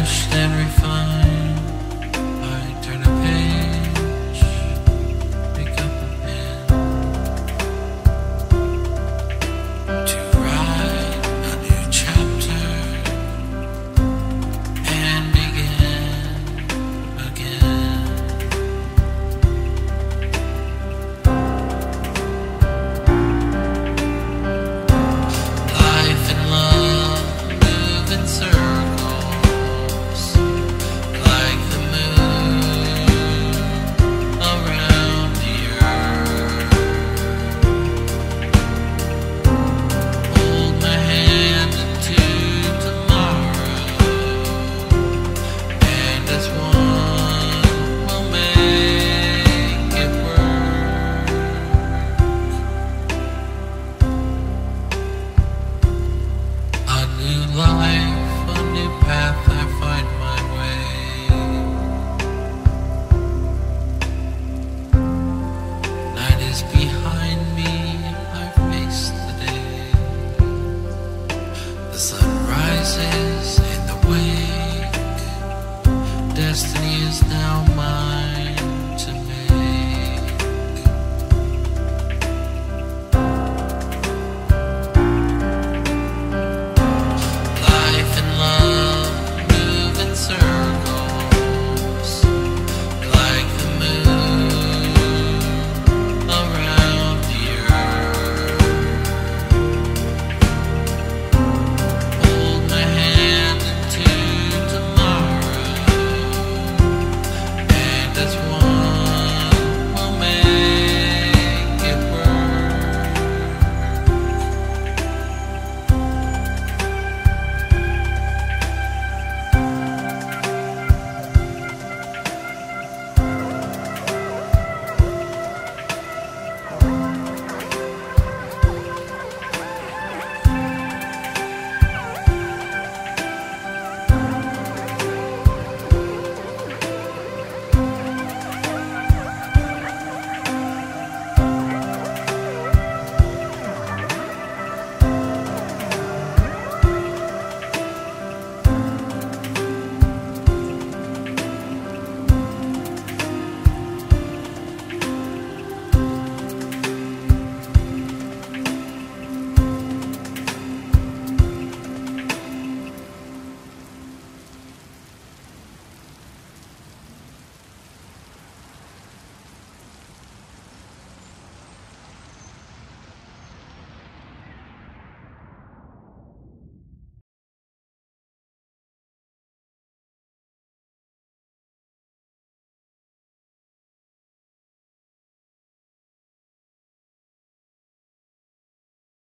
finished and refined. I turn a page, pick up a pen, to write a new chapter and begin again. Life and love move in circles, in the wake, destiny is now mine.